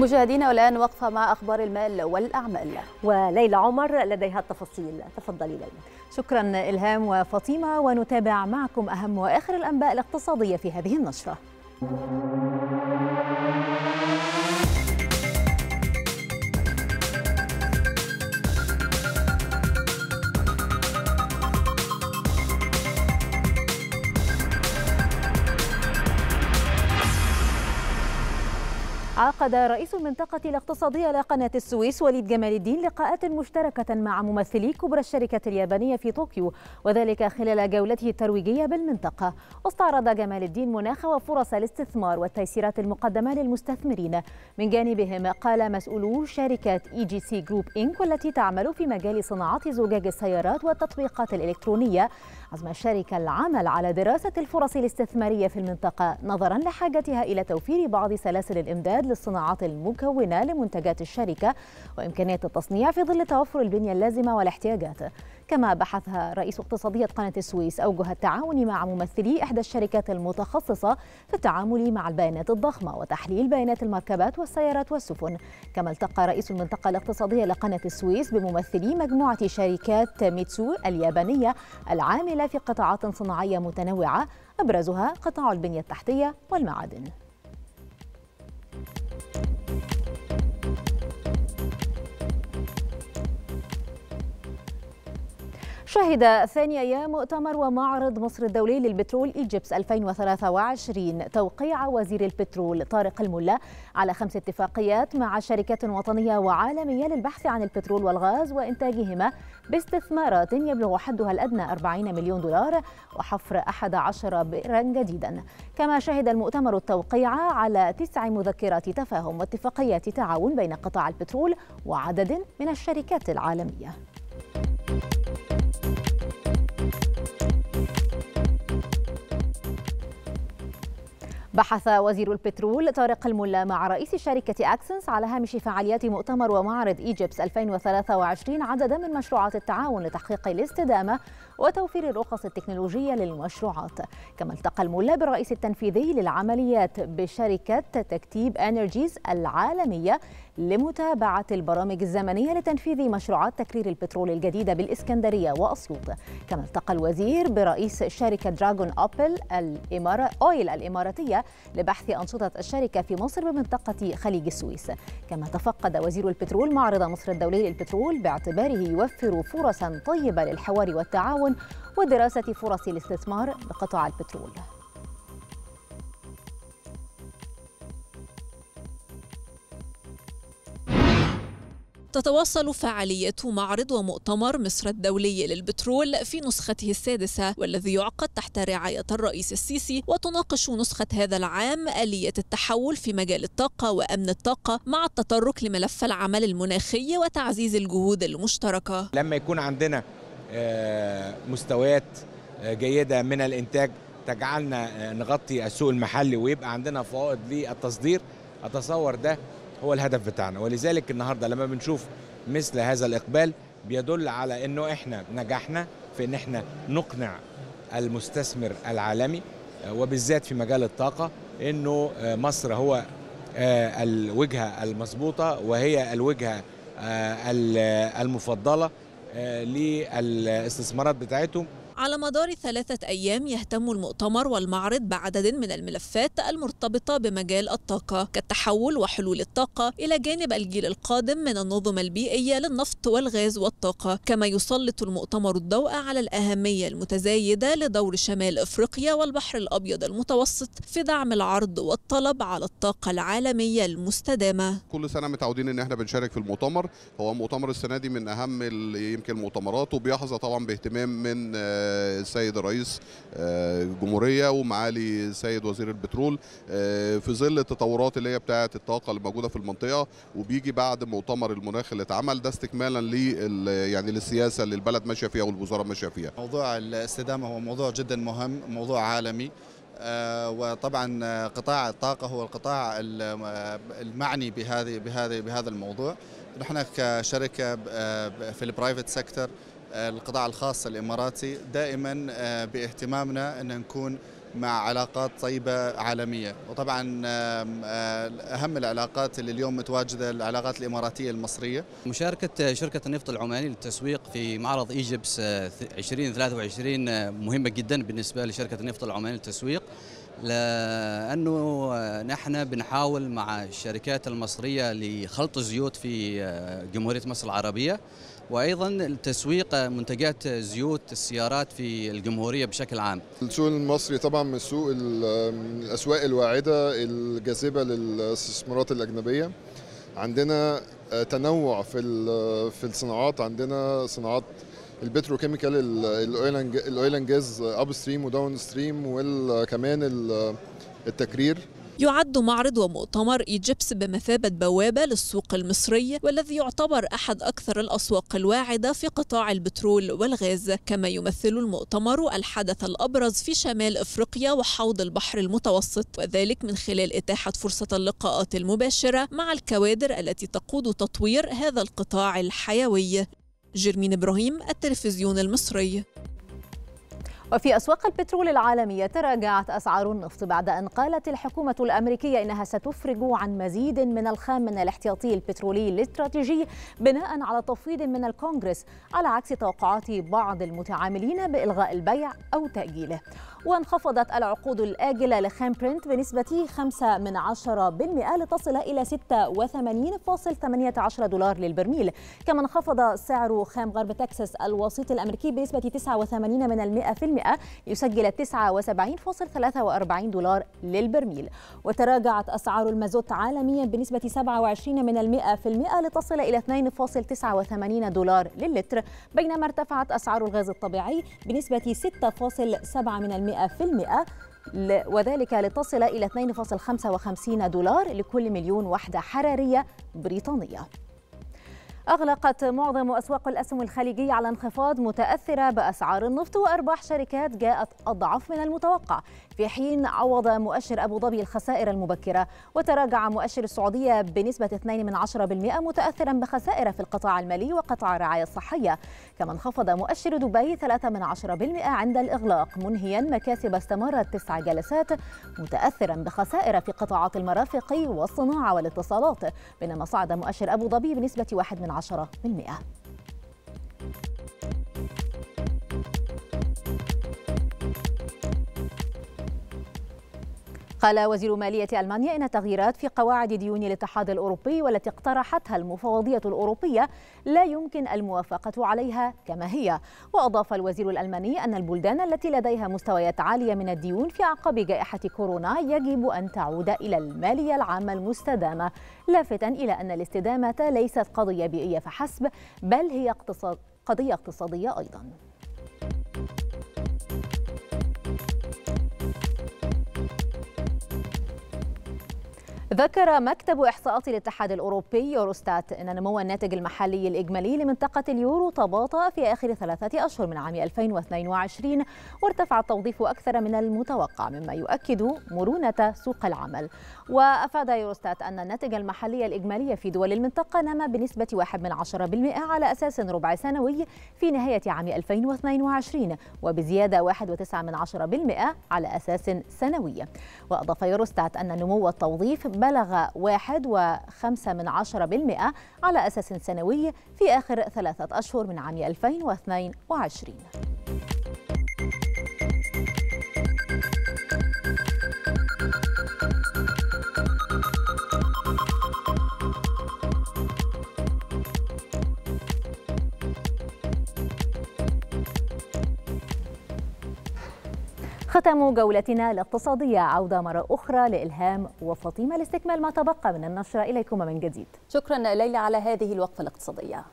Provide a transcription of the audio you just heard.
مشاهدينا، والآن وقفة مع أخبار المال والأعمال وليلى عمر لديها التفاصيل. تفضلي ليلى. شكرا إلهام وفاطمة، ونتابع معكم أهم وآخر الأنباء الاقتصادية في هذه النشرة. عقد رئيس المنطقة الاقتصادية لقناة السويس وليد جمال الدين لقاءات مشتركة مع ممثلي كبرى الشركة اليابانية في طوكيو، وذلك خلال جولته الترويجية بالمنطقة. واستعرض جمال الدين مناخ وفرص الاستثمار والتيسيرات المقدمة للمستثمرين. من جانبهم قال مسؤولو شركة اي جي سي جروب انكو التي تعمل في مجال صناعة زجاج السيارات والتطبيقات الإلكترونية عزم الشركة العمل على دراسة الفرص الاستثمارية في المنطقة نظرا لحاجتها إلى توفير بعض سلاسل الإمداد للصناعات المكونة لمنتجات الشركة وإمكانيات التصنيع في ظل توفر البنية اللازمة والاحتياجات. كما بحثها رئيس اقتصادية قناة السويس أوجه التعاون مع ممثلي إحدى الشركات المتخصصة في التعامل مع البيانات الضخمة وتحليل بيانات المركبات والسيارات والسفن. كما التقى رئيس المنطقة الاقتصادية لقناة السويس بممثلي مجموعة شركات ميتسو اليابانية العاملة في قطاعات صناعية متنوعة أبرزها قطاع البنية التحتية والمعادن. شهد ثاني أيام مؤتمر ومعرض مصر الدولي للبترول إيجبس 2023 توقيع وزير البترول طارق الملا على 5 اتفاقيات مع شركات وطنية وعالمية للبحث عن البترول والغاز وإنتاجهما باستثمارات يبلغ حدها الأدنى 40 مليون دولار وحفر 11 بئرا جديدا. كما شهد المؤتمر التوقيع على 9 مذكرات تفاهم واتفاقيات تعاون بين قطاع البترول وعدد من الشركات العالمية. بحث وزير البترول طارق الملا مع رئيس شركة أكسنس على هامش فعاليات مؤتمر ومعرض إيجبس 2023 عددا من مشروعات التعاون لتحقيق الاستدامة وتوفير الرخص التكنولوجية للمشروعات. كما التقى الملا بالرئيس التنفيذي للعمليات بشركة تكتيب إنرجيز العالمية لمتابعة البرامج الزمنية لتنفيذ مشروعات تكرير البترول الجديدة بالإسكندرية وأسيوط. كما التقى الوزير برئيس شركة دراغون أويل الإماراتية لبحث أنشطة الشركة في مصر بمنطقة خليج السويس. كما تفقد وزير البترول معرض مصر الدولي للبترول باعتباره يوفر فرصا طيبة للحوار والتعاون ودراسة فرص الاستثمار بقطاع البترول. تتواصل فعاليات معرض ومؤتمر مصر الدولي للبترول في نسخته السادسة والذي يعقد تحت رعاية الرئيس السيسي، وتناقش نسخة هذا العام آلية التحول في مجال الطاقة وأمن الطاقة مع التطرق لملف العمل المناخي وتعزيز الجهود المشتركة. لما يكون عندنا مستويات جيدة من الإنتاج تجعلنا نغطي السوق المحلي ويبقى عندنا فوائد للتصدير، أتصور ده هو الهدف بتاعنا. ولذلك النهارده لما بنشوف مثل هذا الإقبال بيدل على إنه إحنا نجحنا في إن إحنا نقنع المستثمر العالمي وبالذات في مجال الطاقة إنه مصر هو الوجهة المضبوطة وهي الوجهة المفضلة للاستثمارات بتاعتهم. على مدار 3 أيام يهتم المؤتمر والمعرض بعدد من الملفات المرتبطة بمجال الطاقة كالتحول وحلول الطاقة، إلى جانب الجيل القادم من الأنظمة البيئية للنفط والغاز والطاقة. كما يسلط المؤتمر الضوء على الأهمية المتزايدة لدور شمال أفريقيا والبحر الأبيض المتوسط في دعم العرض والطلب على الطاقة العالمية المستدامة. كل سنة متعودين إن احنا بنشارك في المؤتمر، هو مؤتمر السنة دي من أهم يمكن المؤتمرات، وبيحظى طبعا باهتمام من السيد الرئيس الجمهورية ومعالي السيد وزير البترول في ظل التطورات اللي هي بتاعة الطاقة اللي موجودة في المنطقة، وبيجي بعد مؤتمر المناخ اللي اتعمل ده استكمالا للسياسة اللي البلد ماشية فيها والوزارة ماشية فيها. موضوع الاستدامة هو موضوع جدا مهم، موضوع عالمي، وطبعا قطاع الطاقة هو القطاع المعني بهذا الموضوع. نحن كشركة في البرايفت سيكتور القطاع الخاص الإماراتي دائما باهتمامنا أن نكون مع علاقات طيبة عالمية. وطبعا أهم العلاقات اللي اليوم متواجدة العلاقات الإماراتية المصرية. مشاركة شركة النفط العماني للتسويق في معرض إيجبس 2023 مهمة جدا بالنسبة لشركة النفط العماني للتسويق، لأنه نحن بنحاول مع الشركات المصرية لخلط زيوت في جمهورية مصر العربية، وأيضا تسويق منتجات زيوت السيارات في الجمهورية بشكل عام. السوق المصري طبعا من السوق الأسواق الواعدة الجاذبة للاستثمارات الأجنبية. عندنا تنوع في الصناعات، عندنا صناعات البتروكيميكال، الاويل اند جاز اب ستريم وداون ستريم، وكمان التكرير. يعد معرض ومؤتمر إيجبس بمثابة بوابة للسوق المصري، والذي يعتبر أحد أكثر الأسواق الواعدة في قطاع البترول والغاز. كما يمثل المؤتمر الحدث الأبرز في شمال أفريقيا وحوض البحر المتوسط، وذلك من خلال إتاحة فرصة اللقاءات المباشرة مع الكوادر التي تقود تطوير هذا القطاع الحيوي. جيرمين إبراهيم، التلفزيون المصري. وفي أسواق البترول العالمية تراجعت أسعار النفط بعد أن قالت الحكومة الأمريكية إنها ستفرج عن مزيد من الخام الاحتياطي البترولي الاستراتيجي بناء على تفويض من الكونغرس، على عكس توقعات بعض المتعاملين بإلغاء البيع أو تأجيله. وانخفضت العقود الآجلة لخام برنت بنسبة 0.5% لتصل إلى 86.18 دولار للبرميل. كما انخفض سعر خام غرب تكساس الوسيط الأمريكي بنسبة 89% ليسجل 79.43 دولار للبرميل. وتراجعت أسعار المازوت عالميا بنسبة 27% لتصل إلى 2.89 دولار للتر، بينما ارتفعت أسعار الغاز الطبيعي بنسبة 6.7% وذلك لتصل إلى 2.55 دولار لكل مليون وحدة حرارية بريطانية. أغلقت معظم أسواق الأسهم الخليجية على انخفاض متأثرة بأسعار النفط، وأرباح شركات جاءت أضعف من المتوقع، في حين عوض مؤشر أبو ظبي الخسائر المبكرة. وتراجع مؤشر السعودية بنسبة 0.2% متأثرا بخسائر في القطاع المالي وقطاع الرعاية الصحية. كما انخفض مؤشر دبي 0.3% عند الإغلاق، منهيا مكاسب استمرت 9 جلسات متأثرا بخسائر في قطاعات المرافق والصناعة والاتصالات، بينما صعد مؤشر أبو ظبي بنسبة 1.1%. قال وزير مالية ألمانيا إن تغييرات في قواعد ديون الاتحاد الأوروبي والتي اقترحتها المفوضية الأوروبية لا يمكن الموافقة عليها كما هي. وأضاف الوزير الألماني أن البلدان التي لديها مستويات عالية من الديون في أعقاب جائحة كورونا يجب أن تعود إلى المالية العامة المستدامة، لافتا إلى أن الاستدامة ليست قضية بيئية فحسب، بل هي قضية اقتصادية أيضا. ذكر مكتب إحصاءات الاتحاد الأوروبي يوروستات أن نمو الناتج المحلي الإجمالي لمنطقة اليورو تباطأ في آخر 3 أشهر من عام 2022، وارتفع التوظيف أكثر من المتوقع، مما يؤكد مرونة سوق العمل. وأفاد يوروستات أن الناتج المحلي الإجمالي في دول المنطقة نما بنسبة 0.1% على أساس ربع سنوي في نهاية عام 2022، وبزيادة 1.9% على أساس سنوي. وأضاف يوروستات أن نمو التوظيف بلغ 1.5% على أساس سنوي في آخر 3 أشهر من عام 2022. ختم جولتنا الاقتصادية، عودة مرة أخرى لإلهام وفاطمة لاستكمال ما تبقى من النشرة. إليكم من جديد. شكرا ليلى على هذه الوقفة الاقتصادية.